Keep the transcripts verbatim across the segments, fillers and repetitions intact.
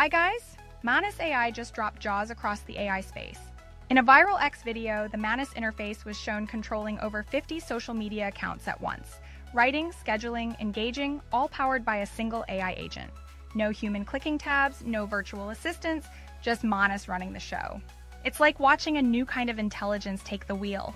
Hi guys, Manus A I just dropped Jaws across the A I space. In a viral X video, the Manus interface was shown controlling over fifty social media accounts at once, writing, scheduling, engaging, all powered by a single A I agent. No human clicking tabs, no virtual assistants, just Manus running the show. It's like watching a new kind of intelligence take the wheel.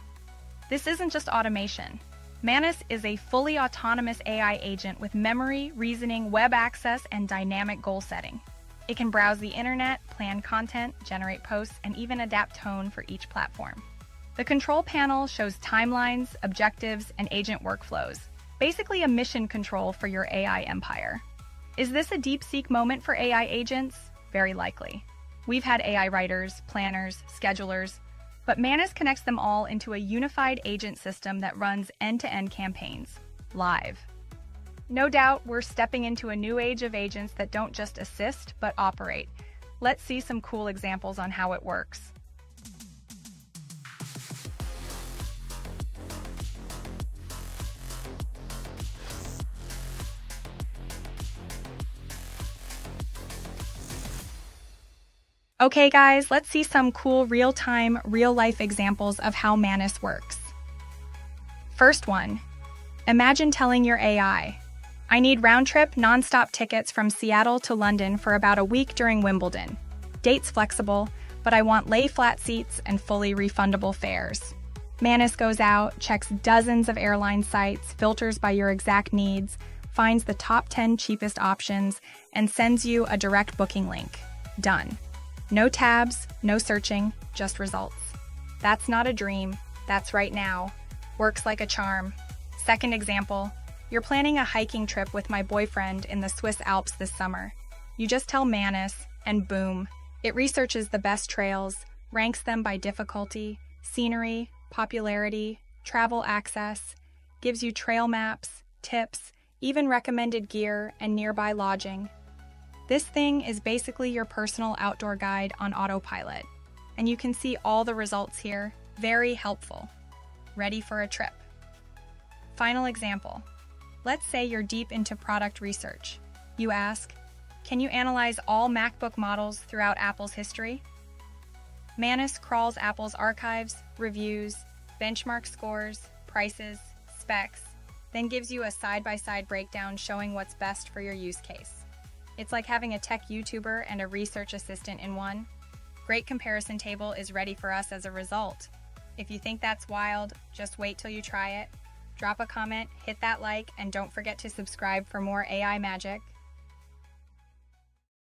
This isn't just automation. Manus is a fully autonomous A I agent with memory, reasoning, web access, and dynamic goal setting. It can browse the internet, plan content, generate posts, and even adapt tone for each platform. The control panel shows timelines, objectives, and agent workflows, basically a mission control for your A I empire. Is this a DeepSeek moment for A I agents? Very likely. We've had A I writers, planners, schedulers, but Manus connects them all into a unified agent system that runs end-to-end campaigns, live. No doubt, we're stepping into a new age of agents that don't just assist, but operate. Let's see some cool examples on how it works. Okay guys, let's see some cool real-time, real-life examples of how Manus works. First one, imagine telling your A I, I need round-trip, non-stop tickets from Seattle to London for about a week during Wimbledon. Dates flexible, but I want lay-flat seats and fully refundable fares. Manus goes out, checks dozens of airline sites, filters by your exact needs, finds the top ten cheapest options, and sends you a direct booking link. Done. No tabs, no searching, just results. That's not a dream. That's right now. Works like a charm. Second example. You're planning a hiking trip with my boyfriend in the Swiss Alps this summer. You just tell Manus, and boom, it researches the best trails, ranks them by difficulty, scenery, popularity, travel access, gives you trail maps, tips, even recommended gear and nearby lodging. This thing is basically your personal outdoor guide on autopilot, and you can see all the results here. Very helpful. Ready for a trip. Final example. Let's say you're deep into product research. You ask, can you analyze all MacBook models throughout Apple's history? Manus crawls Apple's archives, reviews, benchmark scores, prices, specs, then gives you a side-by-side breakdown showing what's best for your use case. It's like having a tech YouTuber and a research assistant in one. Great comparison table is ready for us as a result. If you think that's wild, just wait till you try it. Drop a comment, hit that like, and don't forget to subscribe for more A I magic.